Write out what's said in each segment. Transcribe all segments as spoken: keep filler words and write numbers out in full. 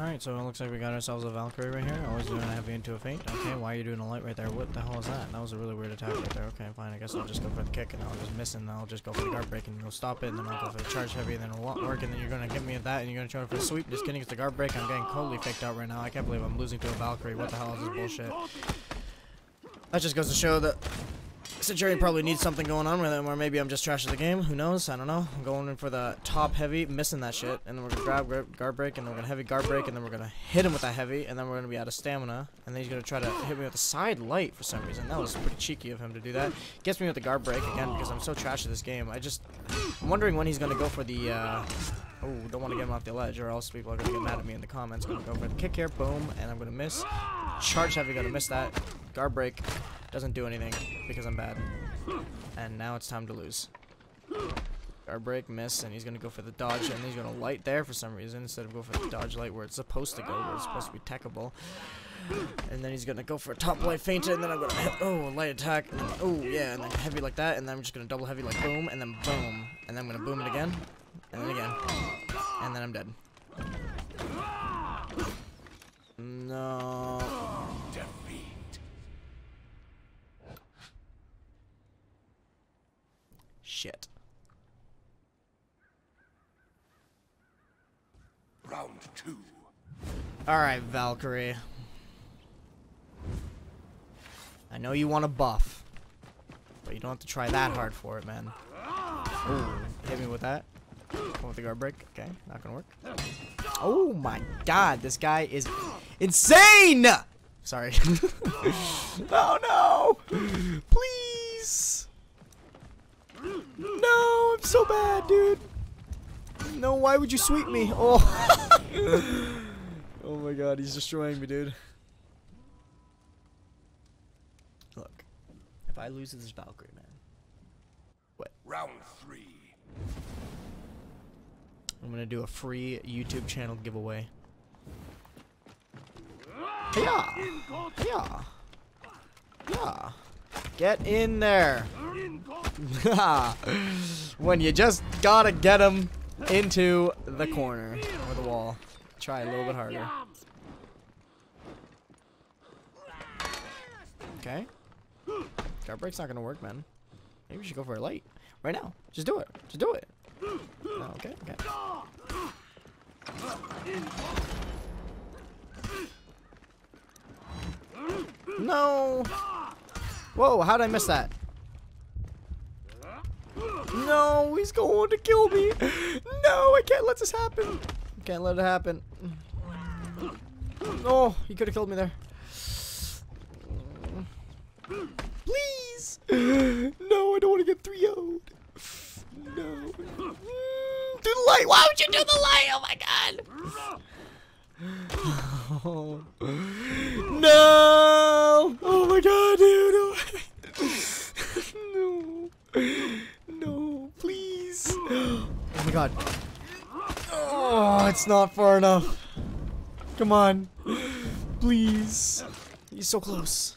Alright, so it looks like we got ourselves a Valkyrie right here. Always doing a heavy into a feint. Okay, why are you doing a light right there? What the hell is that? That was a really weird attack right there. Okay, fine. I guess I'll just go for the kick and I'll just miss and I'll just go for the guard break and you'll stop it. And then I'll go for the charge heavy and then it'll work. And then you're going to hit me at that and you're going to try for the sweep. Just kidding, it's the guard break. I'm getting totally faked out right now. I can't believe I'm losing to a Valkyrie. What the hell is this bullshit? That just goes to show that Centurion probably needs something going on with him, or maybe I'm just trash at the game. Who knows? I don't know. I'm going in for the top heavy, missing that shit, and then we're gonna grab, grab guard break, and then we're gonna heavy guard break, and then we're gonna hit him with that heavy, and then we're gonna be out of stamina, and then he's gonna try to hit me with a side light for some reason. That was pretty cheeky of him to do that. Gets me with the guard break again because I'm so trash at this game. I just, I'm wondering when he's gonna go for the. Uh, Oh, don't want to get him off the ledge, or else people are going to get mad at me in the comments. I'm going to go for the kick here, boom, and I'm going to miss. Charge heavy, going to miss that. Guard break doesn't do anything because I'm bad. And now it's time to lose. Guard break, miss, and he's going to go for the dodge, and he's going to light there for some reason instead of go for the dodge light where it's supposed to go, where it's supposed to be techable. And then he's going to go for a top light feint, and then I'm going to, oh, light attack, and then, oh, yeah, and then heavy like that, and then I'm just going to double heavy like boom, and then boom, and then I'm going to boom it again. And then again. And then I'm dead. No. Defeat. Shit. Round two. Alright, Valkyrie. I know you want a buff. But you don't have to try that hard for it, man. Ooh, hit me with that. Come with the guard break. Okay, not gonna work. Oh my god, this guy is insane! Sorry. Oh no! Please! No, I'm so bad, dude. No, why would you sweep me? Oh, oh my god, he's destroying me, dude. Look, if I lose to this Valkyrie, man. What? Round three. I'm gonna do a free YouTube channel giveaway. Yeah, yeah, yeah. Get in there. When you just gotta get them into the corner or the wall. Try a little bit harder. Okay. Guard break's not gonna work, man. Maybe we should go for a light right now. Just do it. Just do it. Oh, okay, okay. No! Whoa, how'd I miss that? No, he's going to kill me! No, I can't let this happen! Can't let it happen. Oh, he could have killed me there. Please! No, I don't want to get three oh'd. No. Do the light. Why would you do the light? Oh my god. Oh. No. Oh my god, dude. No. No. Please. Oh my god. Oh, it's not far enough. Come on. Please. He's so close.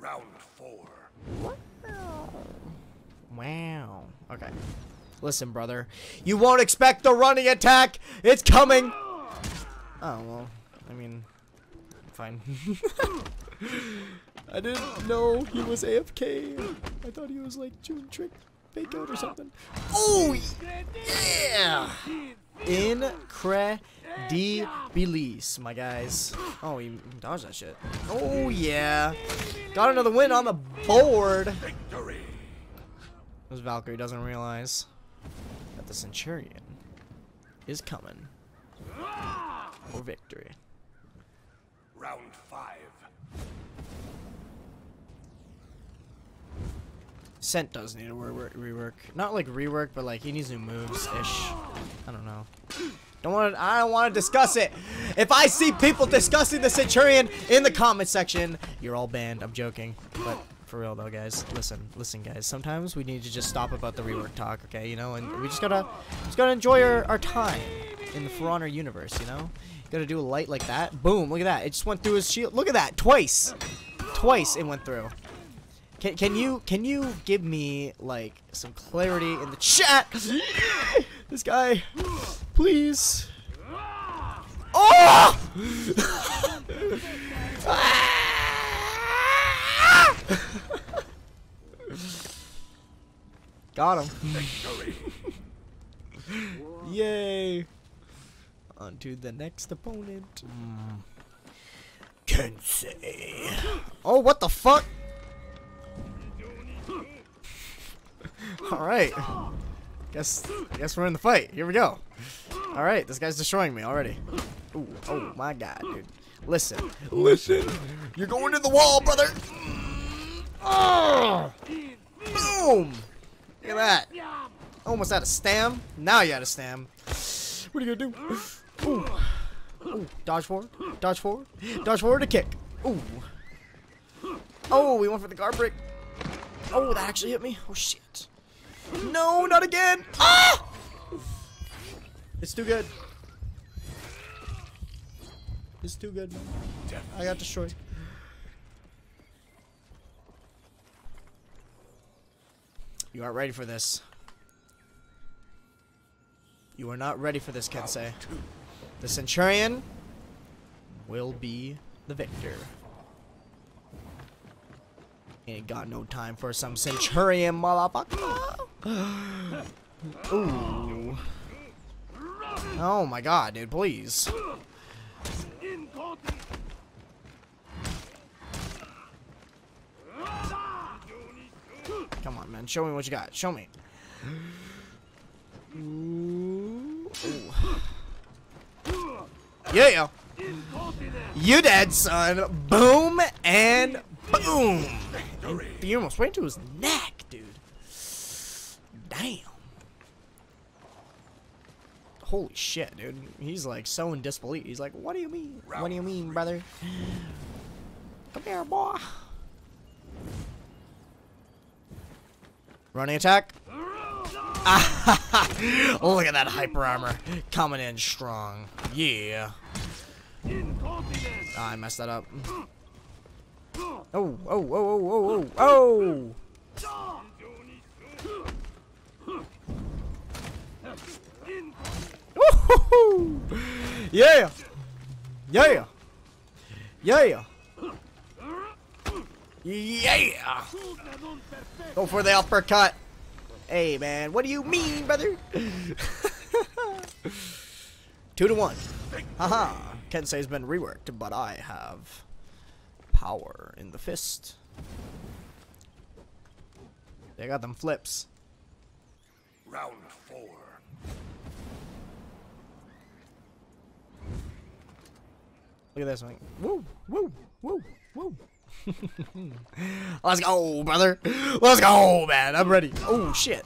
Round four. What? Wow. Okay. Listen, brother. You won't expect the running attack. It's coming. Oh, well. I mean, fine. I didn't know he was A F K. I thought he was like doing trick fake out or something. Oh, yeah. Incredibilis, my guys. Oh, he dodged that shit. Oh, yeah. Got another win on the board. Victory. This Valkyrie doesn't realize that the Centurion is coming for victory. Round five. Scent does need a rework. Not like rework, but like he needs new moves-ish. I don't know. Don't want to, I don't want to discuss it. If I see people discussing the Centurion in the comment section, you're all banned. I'm joking. But for real though, guys, listen, listen, guys. Sometimes we need to just stop about the rework talk, okay? You know, and we just gotta, just gotta enjoy our, our time in the For Honor universe, you know? You gotta do a light like that. Boom, look at that. It just went through his shield. Look at that, twice. Twice it went through. Can, can you, can you give me, like, some clarity in the chat? This guy, please. Oh! Got him. Yay. On to the next opponent. Mm. Kensei. Oh, what the fuck? Alright. Guess, guess we're in the fight. Here we go. Alright, this guy's destroying me already. Ooh, oh my god, dude. Listen. Listen. You're going to the wall, brother. Oh. Boom. Look at that. Almost out of stam. Now you're out of stam. What are you going to do? Ooh. Ooh. Dodge forward. Dodge forward. Dodge forward to kick. Ooh. Oh, we went for the guard break. Oh, that actually hit me. Oh, shit. No, not again. Ah! It's too good. It's too good. I got destroyed. You aren't ready for this. You are not ready for this, Kensei. The Centurion will be the victor. Ain't got no time for some Centurion, motherfucker. Ooh. Oh my god, dude, please. Come on, man. Show me what you got. Show me. Ooh. Ooh. Yeah. You dead, son. Boom and boom. He almost went to his neck, dude. Damn. Holy shit, dude. He's like so in disbelief. He's like, what do you mean? What do you mean, brother? Come here, boy. Running attack. Look at that hyper armor. Coming in strong. Yeah. Oh, I messed that up. Oh, oh, oh, oh, oh, oh, oh! Yeah! Yeah! Yeah! Yeah! Go for the uppercut! Hey, man, what do you mean, brother? Two to one. Haha, Kensei's been reworked, but I have power in the fist. They got them flips. Round four. Look at this thing. Woo, woo, woo, woo. Let's go, brother. Let's go, man. I'm ready. Oh, shit.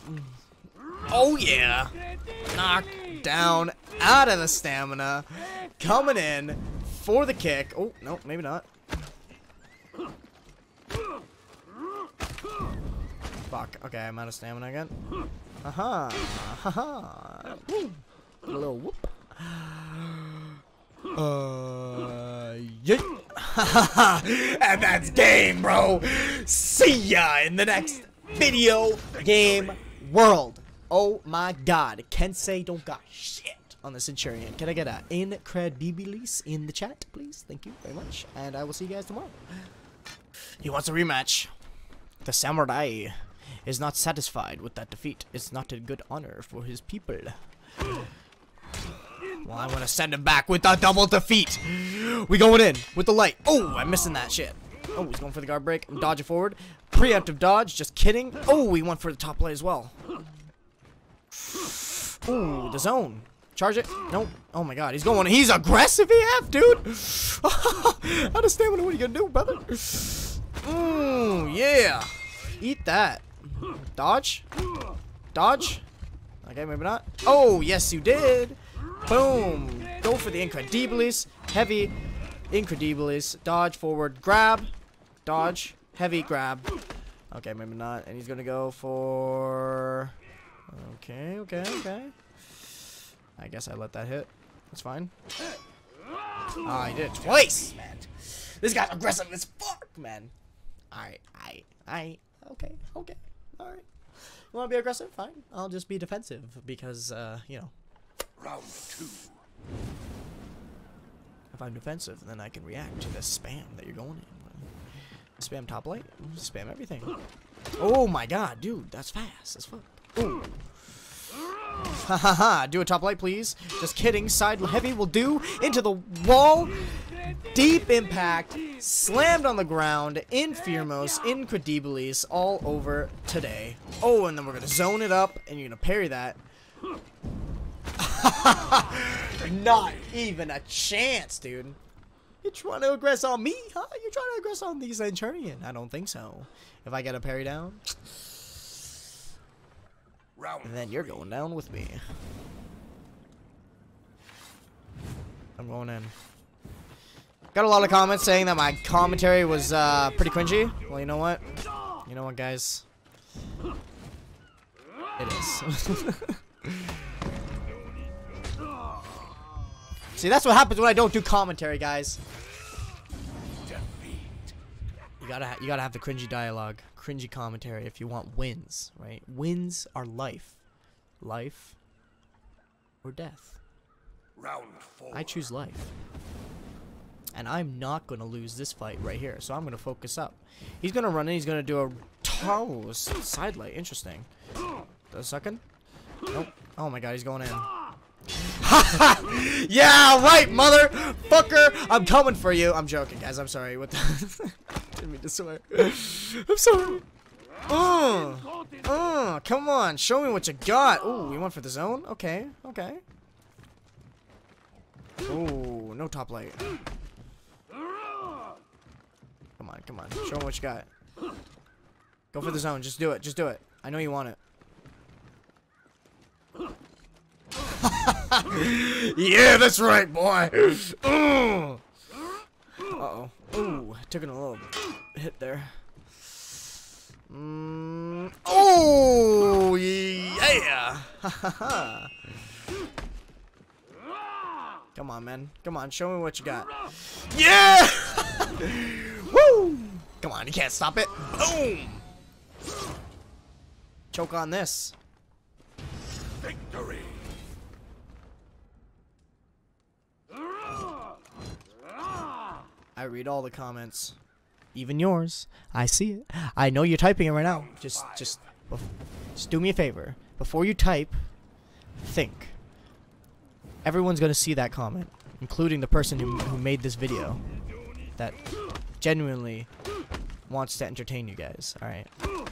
Oh, yeah. Knock down out of the stamina. Coming in for the kick. Oh, no, maybe not. Fuck. Okay, I'm out of stamina again. Haha. Haha. A little whoop. Uh. Yeah. Haha. And that's game, bro. See ya in the next video game world. Oh my god. Kensei don't got shit on the Centurion. Can I get a incredibilis in the chat, please? Thank you very much. And I will see you guys tomorrow. He wants a rematch. The samurai is not satisfied with that defeat. It's not a good honor for his people. Well, I want to send him back with a double defeat. We going in with the light. Oh, I'm missing that shit. Oh, he's going for the guard break. I'm dodging forward. Preemptive dodge. Just kidding. Oh, he went for the top light as well. Ooh, the zone. Charge it. Nope. Oh my god, he's going. He's aggressive A F, dude. Out of stamina. What are you gonna do, brother? Mmm, yeah. Eat that. Dodge. Dodge. Okay, maybe not. Oh, yes, you did. Boom! Go for the incredibilis. Heavy incredibilis. Dodge forward. Grab. Dodge. Heavy grab. Okay, maybe not. And he's gonna go for... Okay, okay, okay. I guess I let that hit. That's fine. Ah, oh, he did it twice, man. This guy's aggressive as fuck, man. Alright, I, I, okay, okay, alright. You wanna be aggressive? Fine. I'll just be defensive because, uh, you know. Round two. If I'm defensive, then I can react to this spam that you're going in. Spam top light, spam everything. Oh my god, dude, that's fast as fuck. Ooh. Ha ha ha, do a top light please. Just kidding, side heavy will do. Into the wall. Deep impact. Slammed on the ground. Infirmus, incredibilis all over today. Oh, and then we're gonna zone it up and you're gonna parry that. Not even a chance, dude. You're trying to aggress on me, huh? You're trying to aggress on the Centurion. I don't think so. If I get a parry down. And then you're going down with me. I'm going in. Got a lot of comments saying that my commentary was uh, pretty cringy. Well, you know what? You know what, guys? It is. See, that's what happens when I don't do commentary, guys. You gotta, ha you gotta have the cringy dialogue, cringy commentary if you want wins, right? Wins are life, life or death. Round four. I choose life, and I'm not gonna lose this fight right here. So I'm gonna focus up. He's gonna run in. He's gonna do a toe side light. Interesting. A second. Nope. Oh my god, he's going in. Yeah, right, motherfucker. I'm coming for you. I'm joking, guys. I'm sorry. What the? Didn't mean to swear. I'm sorry. Oh, oh, come on. Show me what you got. Oh, we went for the zone. Okay, okay. Oh, no top light. Come on, come on. Show me what you got. Go for the zone. Just do it. Just do it. I know you want it. Yeah, that's right, boy. Uh oh. Ooh, took it a little hit there. Mm. Oh yeah! Come on, man. Come on, show me what you got. Yeah! Woo! Come on, you can't stop it. Boom! Choke on this. Victory. I read all the comments, even yours. I see it. I know you're typing it right now. Just, just, just do me a favor. Before you type, think. Everyone's gonna see that comment, including the person who, who made this video, that genuinely wants to entertain you guys. All right.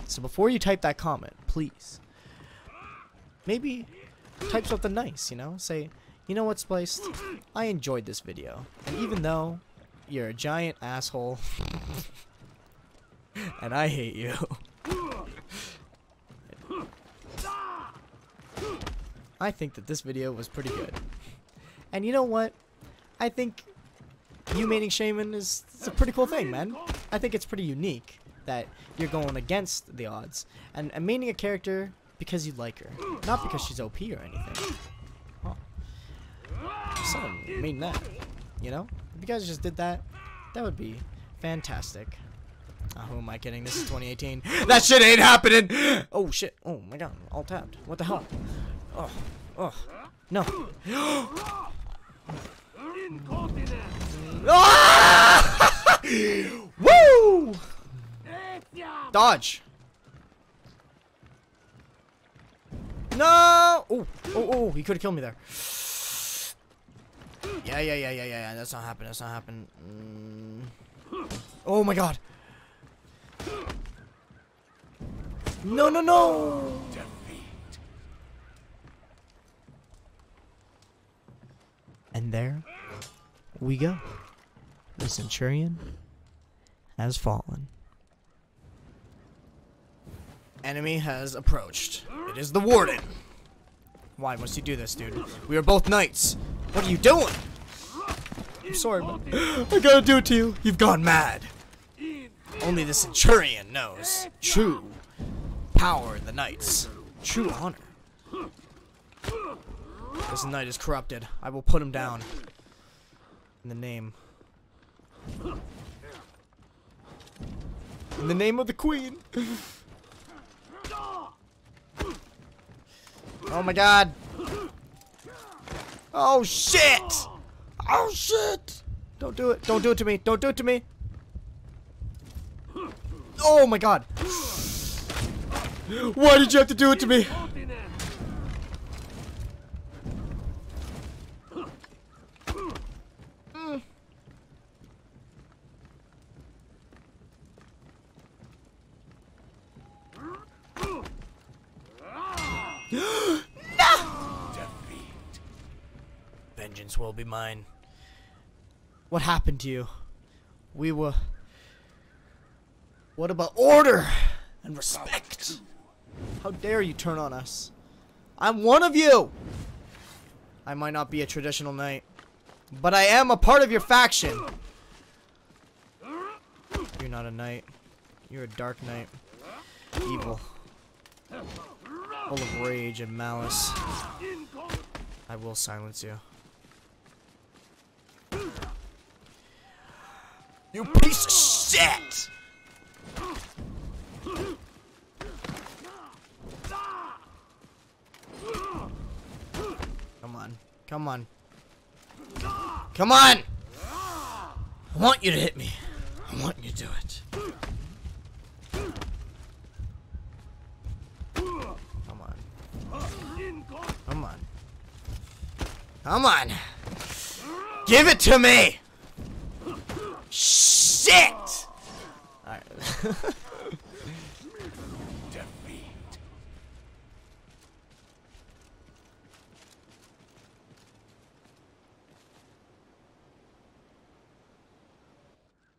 So before you type that comment, please, maybe type something nice. You know, say, you know what, Spliced? I enjoyed this video, and even though you're a giant asshole, and I hate you. I think that this video was pretty good. And you know what? I think you mating Shaman is it's a pretty cool thing, man. I think it's pretty unique that you're going against the odds. And, and mating a character because you like her. Not because she's O P or anything. Huh. So, I mean that, you know? If you guys just did that, that would be fantastic. Oh, who am I kidding? This is twenty eighteen. That shit ain't happening! Oh, shit. Oh, my God. All tapped. What the hell? Oh. Oh. No. Woo! Dodge. No! Oh, oh, oh. He could have killed me there. Yeah, yeah, yeah, yeah, yeah, that's not happening, that's not happening. Mm. Oh my god! No, no, no! Defeat. And there we go. The Centurion has fallen. Enemy has approached. It is the Warden. Why must you do this, dude? We are both knights. What are you doing? I'm sorry, but I gotta do it to you. You've gone mad. Only the Centurion knows true power in the knights. True honor. This knight is corrupted. I will put him down. In the name. In the name of the Queen. Oh my god. Oh shit. Oh shit. Don't do it. Don't do it to me. Don't do it to me. Oh my god. Why did you have to do it to me? Mm. No! Defeat. Vengeance will be mine. What happened to you? We were... What about order and respect? How dare you turn on us? I'm one of you! I might not be a traditional knight, but I am a part of your faction. You're not a knight. You're a dark knight. Evil. Full of rage and malice. I will silence you. You piece of shit! Come on. Come on. Come on! I want you to hit me. I want you to do it. Come on. Come on. Come on! Give it to me! Shit! Alright.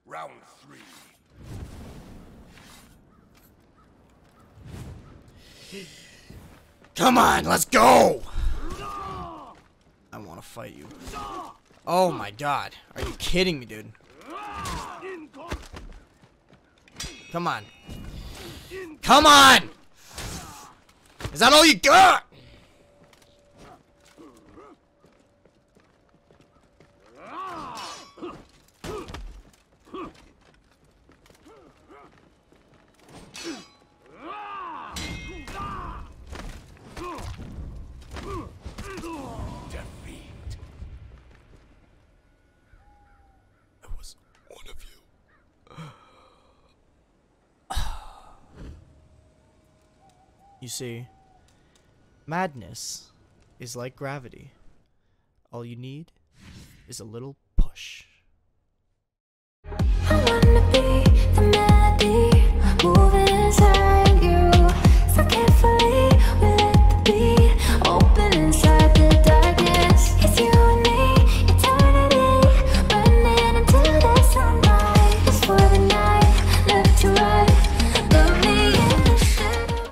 Round three. Come on, let's go! I want to fight you. Oh my god. Are you kidding me, dude? Come on. Come on! Is that all you got? You see, madness is like gravity. All you need is a little push.